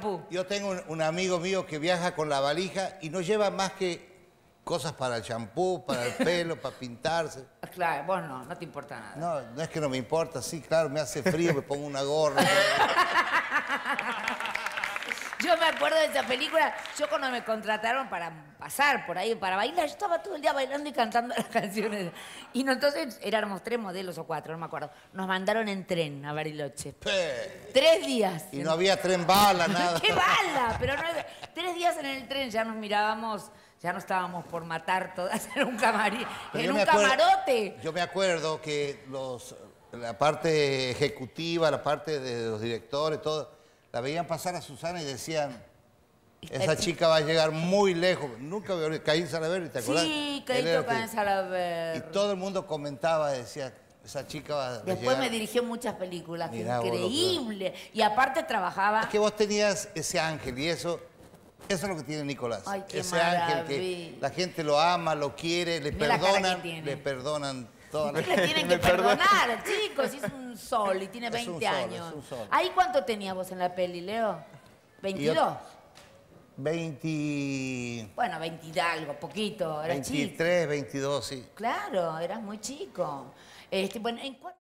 champú. Yo tengo un amigo mío que viaja con la valija y no lleva más que cosas para el champú, para el pelo, para pintarse. Claro, vos no, no te importa nada. No, no es que no me importa, sí, claro, me hace frío, me pongo una gorra. Yo me acuerdo de esa película, yo cuando me contrataron para pasar por ahí, para bailar, yo estaba todo el día bailando y cantando las canciones. Y no, entonces éramos 3 modelos o 4, no me acuerdo. Nos mandaron en tren a Bariloche. ¡Pé! 3 días. Y no había tren bala, nada. ¡Qué bala! Pero no, 3 días en el tren ya nos mirábamos, ya no estábamos por matar todas en un, camarote. Yo me acuerdo que la parte ejecutiva, la parte de los directores, todo... La veían pasar a Susana y decían, esa chica va a llegar muy lejos. Nunca veo a Caín Salaverry, ¿te acuerdas? Sí, Caín Salaverry. Y todo el mundo comentaba, decía, esa chica va a llegar. Después me dirigió muchas películas, mirá, increíble. Y aparte trabajaba... Es que vos tenías ese ángel y eso es lo que tiene Nicolás. Ay, qué ese maravilla. Ángel que la gente lo ama, lo quiere, le mirá perdonan, le perdonan. Ustedes le tienen que perdonar, chicos, es un sol y tiene 20 años. ¿Ahí cuánto tenías vos en la peli, Leo? ¿22? Yo, 20... Bueno, 20 algo, poquito, era 23, chico. 22, sí. Claro, eras muy chico. Bueno, ¿en cuánto?